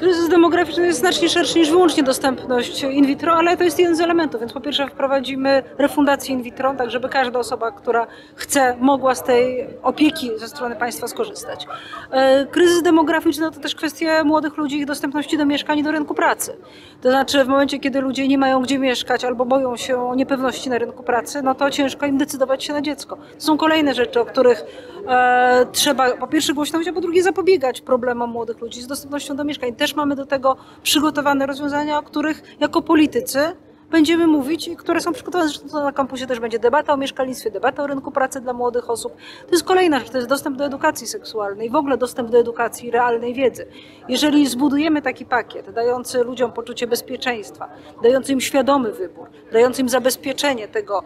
Kryzys demograficzny jest znacznie szerszy niż wyłącznie dostępność in vitro, ale to jest jeden z elementów, więc po pierwsze wprowadzimy refundację in vitro, tak żeby każda osoba, która chce, mogła z tej opieki ze strony państwa skorzystać. Kryzys demograficzny to też kwestie młodych ludzi, ich dostępności do mieszkań i do rynku pracy. To znaczy w momencie, kiedy ludzie nie mają gdzie mieszkać albo boją się niepewności na rynku pracy, no to ciężko im decydować się na dziecko. To są kolejne rzeczy, o których trzeba po pierwsze głośno mówić, a po drugie zapobiegać problemom młodych ludzi z dostępnością do mieszkań. Też mamy do tego przygotowane rozwiązania, o których jako politycy będziemy mówić i które są przygotowane. Zresztą na kampusie też będzie debata o mieszkalnictwie, debata o rynku pracy dla młodych osób. To jest kolejna rzecz, to jest dostęp do edukacji seksualnej, w ogóle dostęp do edukacji realnej wiedzy. Jeżeli zbudujemy taki pakiet dający ludziom poczucie bezpieczeństwa, dający im świadomy wybór, dający im zabezpieczenie tego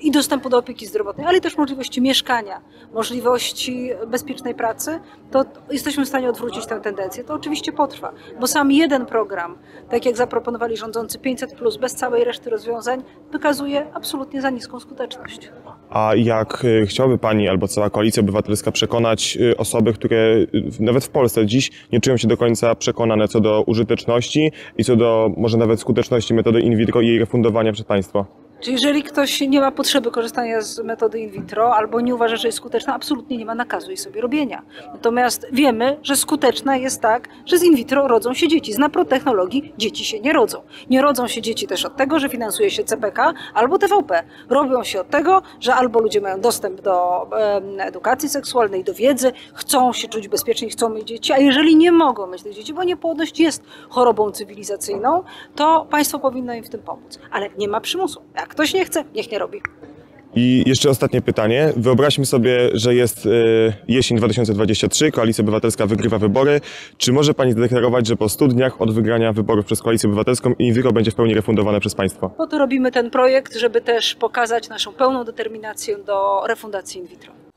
i dostępu do opieki zdrowotnej, ale też możliwości mieszkania, możliwości bezpiecznej pracy, to jesteśmy w stanie odwrócić tę tendencję. To oczywiście potrwa, bo sam jeden program, tak jak zaproponowali rządzący 500+, bez całej reszty rozwiązań, wykazuje absolutnie za niską skuteczność. A jak chciałaby Pani albo cała Koalicja Obywatelska przekonać osoby, które nawet w Polsce dziś nie czują się do końca przekonane co do użyteczności i co do może nawet skuteczności metody in vitro i jej refundowania przez państwo? Czyli jeżeli ktoś nie ma potrzeby korzystania z metody in vitro albo nie uważa, że jest skuteczna, absolutnie nie ma nakazu jej sobie robienia. Natomiast wiemy, że skuteczna jest tak, że z in vitro rodzą się dzieci. Z naprotechnologii dzieci się nie rodzą. Nie rodzą się dzieci też od tego, że finansuje się CPK albo TVP. Robią się od tego, że albo ludzie mają dostęp do edukacji seksualnej, do wiedzy, chcą się czuć bezpiecznie, chcą mieć dzieci, a jeżeli nie mogą mieć tych dzieci, bo niepłodność jest chorobą cywilizacyjną, to państwo powinno im w tym pomóc. Ale nie ma przymusu. Jak ktoś nie chce, niech nie robi. I jeszcze ostatnie pytanie. Wyobraźmy sobie, że jest jesień 2023, Koalicja Obywatelska wygrywa wybory. Czy może Pani zadeklarować, że po 100 dniach od wygrania wyborów przez Koalicję Obywatelską in vitro będzie w pełni refundowane przez państwo? Po to robimy ten projekt, żeby też pokazać naszą pełną determinację do refundacji in vitro.